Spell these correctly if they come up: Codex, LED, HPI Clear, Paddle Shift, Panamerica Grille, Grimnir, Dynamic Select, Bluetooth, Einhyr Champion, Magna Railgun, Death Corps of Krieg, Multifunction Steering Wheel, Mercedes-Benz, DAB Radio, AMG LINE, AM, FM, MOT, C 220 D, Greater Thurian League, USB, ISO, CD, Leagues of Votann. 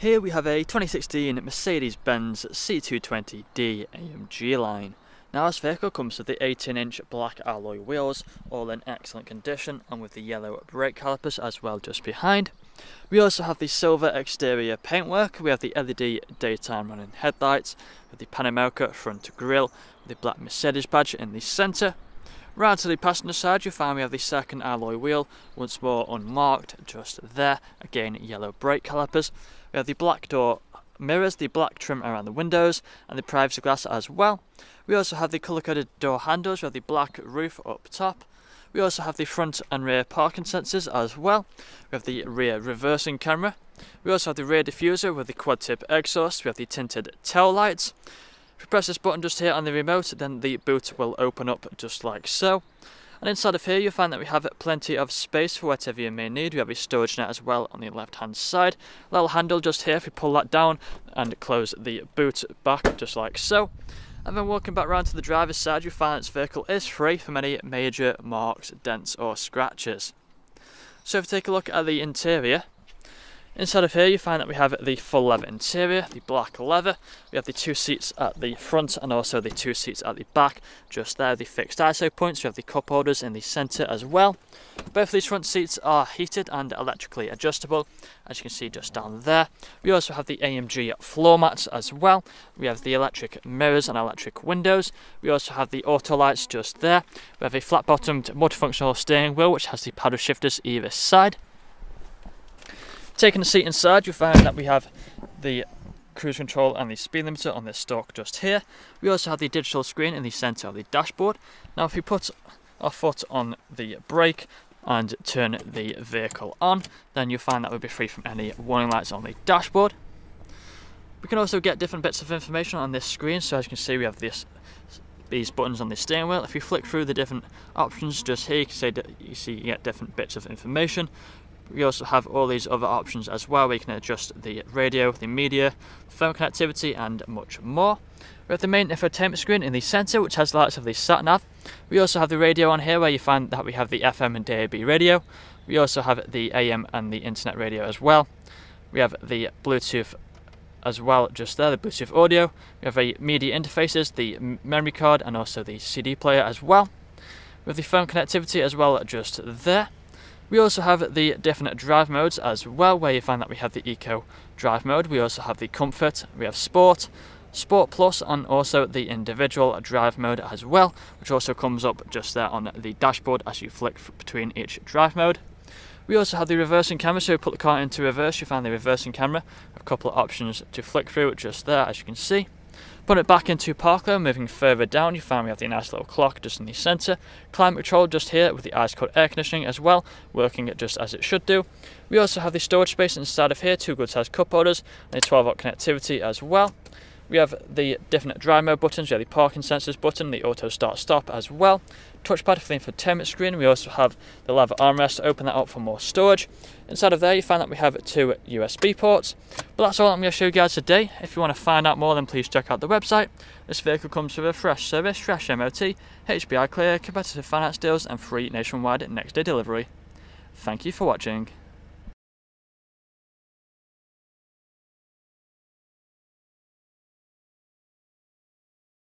Here we have a 2016 Mercedes-Benz C 220 D AMG line. Now this vehicle comes with the 18-inch black alloy wheels, all in excellent condition, and with the yellow brake calipers as well just behind. We also have the silver exterior paintwork, we have the LED daytime running headlights, with the Panamerica front grille, with the black Mercedes badge in the centre. Right to the passenger side you find we have the second alloy wheel, once more unmarked, just there, again yellow brake calipers. We have the black door mirrors, the black trim around the windows and the privacy glass as well. We also have the colour-coded door handles, we have the black roof up top. We also have the front and rear parking sensors as well. We have the rear reversing camera. We also have the rear diffuser with the quad tip exhaust, we have the tinted tail lights. If you press this button just here on the remote, then the boot will open up just like so. And inside of here you'll find that we have plenty of space for whatever you may need. We have a storage net as well on the left hand side. Little handle just here, if you pull that down and close the boot back just like so. And then walking back round to the driver's side, you'll find this vehicle is free from any major marks, dents or scratches. So if you take a look at the interior, inside of here you find that we have the full leather interior, the black leather, we have the two seats at the front and also the two seats at the back, just there, the fixed ISO points, we have the cup holders in the centre as well. Both of these front seats are heated and electrically adjustable, as you can see just down there. We also have the AMG floor mats as well, we have the electric mirrors and electric windows, we also have the auto lights just there, we have a flat bottomed multifunctional steering wheel which has the paddle shifters either side. Taking a seat inside, you'll find that we have the cruise control and the speed limiter on this stalk just here. We also have the digital screen in the centre of the dashboard. Now if we put our foot on the brake and turn the vehicle on, then you'll find that we'll be free from any warning lights on the dashboard. We can also get different bits of information on this screen, so as you can see we have these buttons on the steering wheel. If you flick through the different options just here, you see you get different bits of information. We also have all these other options as well, where you can adjust the radio, the media, phone connectivity and much more. We have the main infotainment screen in the centre which has the lights of the sat-nav. We also have the radio on here where you find that we have the FM and DAB radio. We also have the AM and the internet radio as well. We have the Bluetooth as well just there, the Bluetooth audio. We have the media interfaces, the memory card and also the CD player as well. We have the phone connectivity as well just there. We also have the different drive modes as well, where you find that we have the Eco drive mode, we also have the Comfort, we have Sport, Sport Plus and also the individual drive mode as well, which also comes up just there on the dashboard as you flick between each drive mode. We also have the reversing camera, so we put the car into reverse, you find the reversing camera, a couple of options to flick through just there as you can see. Put it back into park though, moving further down you find we have the nice little clock just in the centre. Climate control just here with the ice-cold air conditioning as well, working just as it should do. We also have the storage space inside of here, two good sized cup holders and a 12-volt connectivity as well. We have the different drive mode buttons, we have the parking sensors button, the auto start stop as well. Touchpad for the infotainment screen, we also have the leather armrest, open that up for more storage. Inside of there you find that we have two USB ports. But that's all I'm going to show you guys today. If you want to find out more then please check out the website. This vehicle comes with a fresh service, fresh MOT, HPI Clear, competitive finance deals and free nationwide next day delivery. Thank you for watching.